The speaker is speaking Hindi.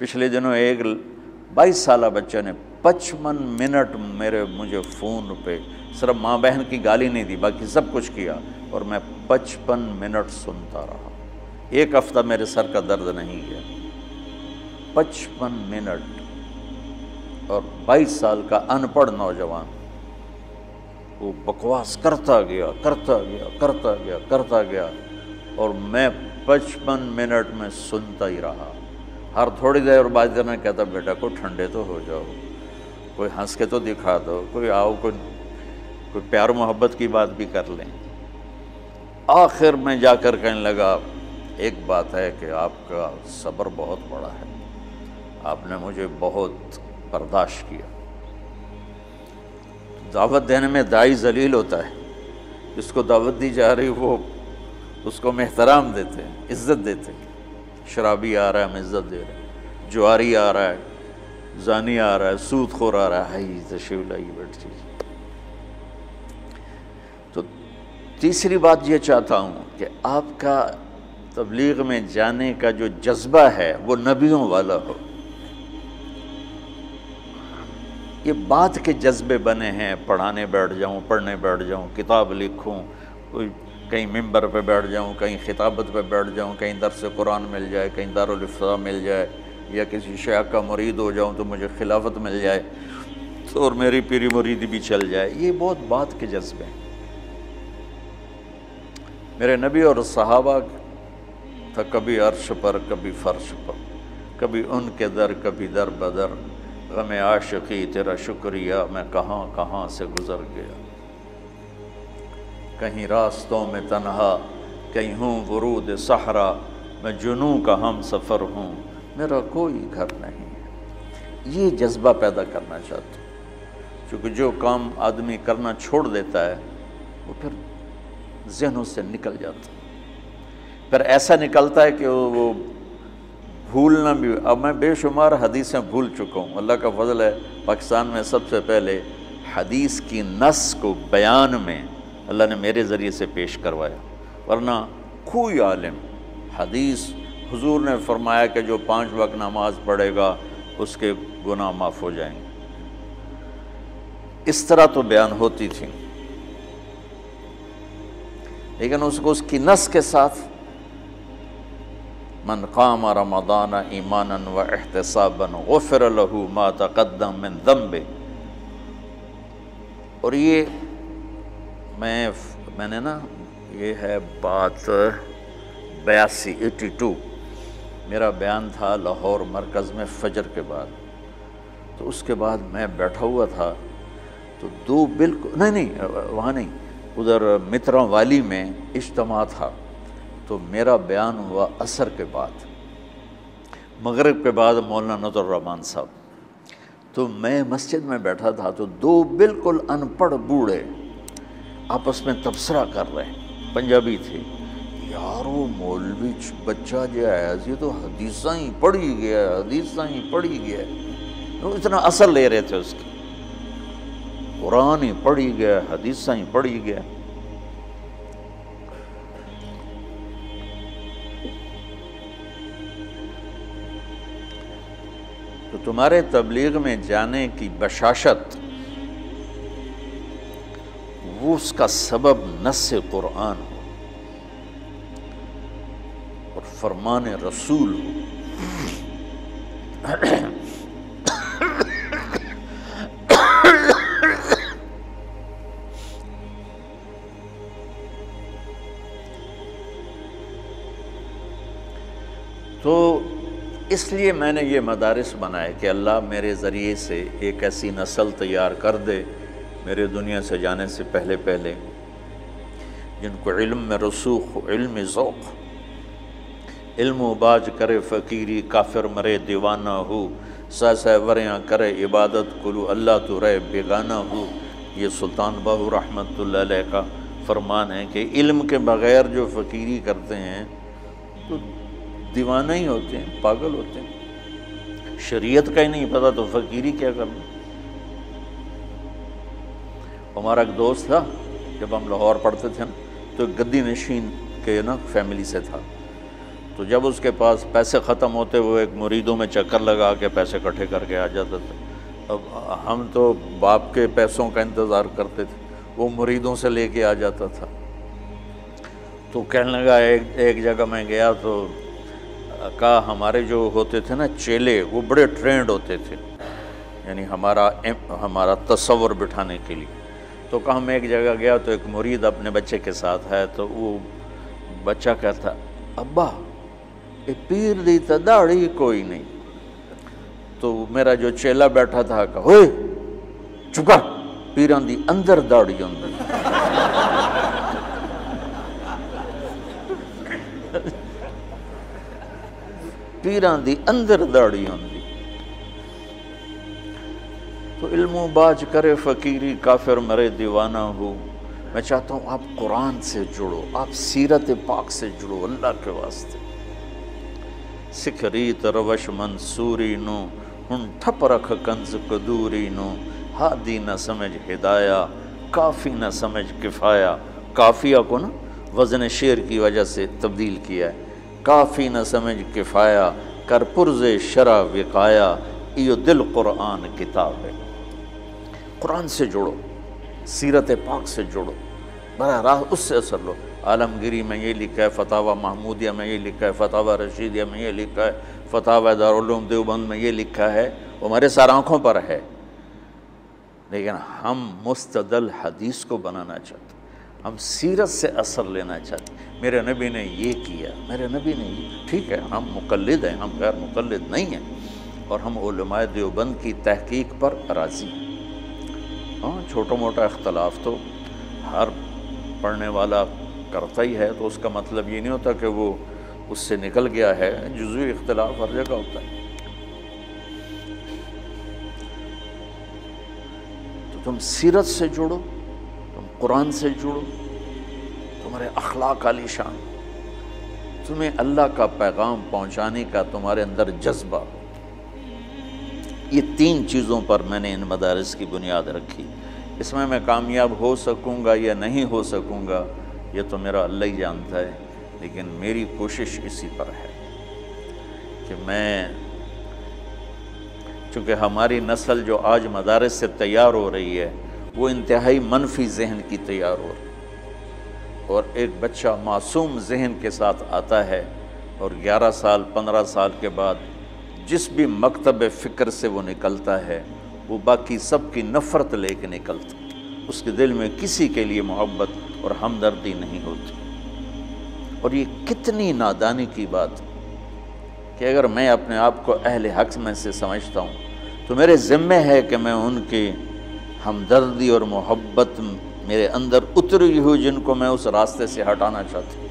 पिछले दिनों एक 22 साल बच्चे ने 55 मिनट मुझे फ़ोन पे सिर्फ माँ बहन की गाली नहीं दी, बाकी सब कुछ किया और मैं 55 मिनट सुनता रहा। एक हफ्ता मेरे सर का दर्द नहीं गया। 55 मिनट, और 22 साल का अनपढ़ नौजवान वो बकवास करता गया और मैं 55 मिनट में सुनता ही रहा। हर थोड़ी देर और बाद में कहता, बेटा को ठंडे तो हो जाओ, कोई हंस के तो दिखा दो, कोई आओ, कोई प्यार मोहब्बत की बात भी कर लें। आखिर में जाकर कहने लगा, एक बात है कि आपका सब्र बहुत बड़ा है, आपने मुझे बहुत बर्दाश्त किया। दावत देने में दाई जलील होता है, जिसको दावत दी जा रही वो उसको हम एहतराम देते हैं, इज्जत देते हैं। शराबी आ रहा है, हम इज्जत दे रहे हैं। जुआरी आ रहा है, जानी आ रहा है, सूदखोर आ रहा है, हाई तशरीफ लाइए बैठ चीज। तो तीसरी बात ये चाहता हूँ कि आपका तबलीग में जाने का जो जज्बा है वो नबियों वाला हो। ये बात के जज्बे बने हैं, पढ़ाने बैठ जाऊं, पढ़ने बैठ जाऊं, किताब लिखूं, कहीं मिंबर पे बैठ जाऊं, कहीं खिताबत पे बैठ जाऊं, कहीं दर्स कुरान मिल जाए, कहीं दारुल इफ्ता मिल जाए, या किसी शेख का मुरीद हो जाऊं तो मुझे खिलाफत मिल जाए तो और मेरी पीरी मुरीदी भी चल जाए। ये बहुत बात के जज्बे हैं। मेरे नबी और सहाबा था, कभी अर्श पर, कभी फर्श पर, कभी उनके दर, कभी दर बदर। गम आशिकी तेरा शुक्रिया मैं कहाँ कहाँ से गुज़र गया। कहीं रास्तों में तन्हा, कहीं हूँ गुरूद सहरा, मैं जुनू का हम सफ़र हूँ, मेरा कोई घर नहीं है। ये जज्बा पैदा करना चाहता हूँ, क्योंकि जो काम आदमी करना छोड़ देता है वो फिर जहनों से निकल जाता है। फिर ऐसा निकलता है कि वो भूलना भी। अब मैं बेशुमार हदीसें भूल चुका हूँ, अल्लाह का फजल है। पाकिस्तान में सबसे पहले हदीस की नस को बयान में अल्लाह ने मेरे ज़रिए से पेश करवाया, वरना कोई आलिम हदीस, हुजूर ने फरमाया कि जो 5 वक्त नमाज पढ़ेगा उसके गुनाह माफ़ हो जाएंगे, इस तरह तो बयान होती थी, लेकिन उसको उसकी नस के साथ मन क़ाम रमदान ईमानन व एहतसाबन ग़ुफ़िर लहू मा तक़द्दम मिन ज़ंबे। और ये मैंने ना, ये है बात 82, मेरा बयान था लाहौर मरकज़ में फजर के बाद। तो उसके बाद मैं बैठा हुआ था, तो दो बिल्कुल नहीं, वहाँ नहीं, उधर मित्रों वाली में इज्तमा था। तो मेरा बयान हुआ असर के बाद, मगरिब के बाद मौलाना नज़रुर्रहमान साहब। तो मैं मस्जिद में बैठा था, तो दो बिल्कुल अनपढ़ बूढ़े आपस में तबसरा कर रहे हैं, पंजाबी थे। यार वो मौलवी बच्चा जो है ये तो हदीसा ही पढ़ी गया, तो इतना असर ले रहे थे उसके, कुरान ही पढ़ी गया, हदीसा ही पढ़ी गया। तो तुम्हारे तबलीग में जाने की बशाशत, वो उसका सबब नस्से कुरान हो और फरमान रसूल हो। तो इसलिए मैंने ये मदारिस बनाए कि अल्लाह मेरे ज़रिए से एक ऐसी नस्ल तैयार कर दे मेरे दुनिया से जाने से पहले पहले, जिनको इल्म में रसूख हो, इल्म ज़ौक़, इल्म बाज करे फ़कीरी, काफिर मरे दीवाना हो, सहवरियाँ करे इबादत, कुलू अल्लाह तो रहे बेगाना हो। ये सुल्तान बहू रहमतुल्लाह अलैह का फरमान है कि इल्म के बग़ैर जो फ़कीरी करते हैं तो दीवाना ही होते हैं, पागल होते हैं। शरीयत का ही नहीं पता तो फ़कीरी क्या करना। हमारा एक दोस्त था, जब हम लाहौर पढ़ते थे ना, तो गद्दी नशीन के ना फैमिली से था, तो जब उसके पास पैसे ख़त्म होते वो एक मुरीदों में चक्कर लगा के पैसे इकट्ठे करके आ जाते थे। अब हम तो बाप के पैसों का इंतज़ार करते थे, वो मुरीदों से लेके आ जाता था। तो कहने लगा, एक जगह मैं गया तो कहा हमारे जो होते थे ना चेले, वो बड़े ट्रेंड होते थे, यानी हमारा तसव्वुर बिठाने के लिए। तो कहा मैं एक जगह गया तो एक मुरीद अपने बच्चे के साथ है, तो वो बच्चा कहता, अब्बा ये पीर दी तो दाढ़ी कोई नहीं। तो मेरा जो चेला बैठा था कहा, ओए चुका पीरां दी अंदर दाढ़ी होंदी। पीरां दी अंदर दाढ़ी होंदी। तो इल्मो बाज करे फकीरी, काफिर मरे दीवाना हो। मैं चाहता हूँ आप कुरान से जुड़ो, आप सीरत पाक से जुड़ो, अल्लाह के वास्ते। सिख रीत रवश मंसूरी नो, हुन ठप रख कंज कदूरी नो। हादी न समझ हिदाया, काफ़ी न समझ किफ़ाया। काफ़िया को ना वज़न शेर की वजह से तब्दील किया है, काफ़ी न समझ किफ़ाया। कर पुरज़े शरा विकाया, यो दिल कुरान किताब है। कुरान से जुड़ो, सीरत पाक से जुड़ो, बड़ा राह उससे असर लो। आलमगिरी में ये लिखा है, फतावा महमूदिया में ये लिखा है, फतावा रशीदिया में ये लिखा है, फतावा दारुल उलूम देवबंद में ये लिखा है, हमारे सार आँखों पर है। लेकिन हम मुस्तदल हदीस को बनाना चाहते, हम सीरत से असर लेना चाहते। मेरे नबी ने ये किया, मेरे नबी ने ये। ठीक है, हम मुक़ल्लिद हैं, हम गैर मुक़ल्लिद नहीं हैं, और हम उलमाए देवबंद की तहकीक पर राज़ी हैं। हाँ, छोटा मोटा अख्तलाफ तो हर पढ़ने वाला करता ही है, तो उसका मतलब ये नहीं होता कि वो उससे निकल गया है। जुज़वी इख्तिलाफ हर जगह होता है। तो तुम सीरत से जुड़ो, तुम कुरान से जुड़ो, तुम्हारे अखलाक आलीशान, तुम्हें अल्लाह का पैगाम पहुँचाने का तुम्हारे अंदर जज्बा। ये तीन चीज़ों पर मैंने इन मदारिस की बुनियाद रखी। इसमें मैं कामयाब हो सकूँगा या नहीं हो सकूँगा ये तो मेरा अल्लाह ही जानता है, लेकिन मेरी कोशिश इसी पर है कि मैं, चूँकि हमारी नस्ल जो आज मदारस से तैयार हो रही है वो इंतहाई मनफी जहन की तैयार हो रही है। और एक बच्चा मासूम जहन के साथ आता है और 11 साल 15 साल के बाद जिस भी मकतब फ़िक्र से वो निकलता है वो बाकी सब की नफ़रत लेके निकलता है। उसके दिल में किसी के लिए मोहब्बत और हमदर्दी नहीं होती। और ये कितनी नादानी की बात कि अगर मैं अपने आप को अहले हक में से समझता हूँ तो मेरे ज़िम्मे है कि मैं उनकी हमदर्दी और मोहब्बत मेरे अंदर उतरी हुई जिनको मैं उस रास्ते से हटाना चाहती हूँ।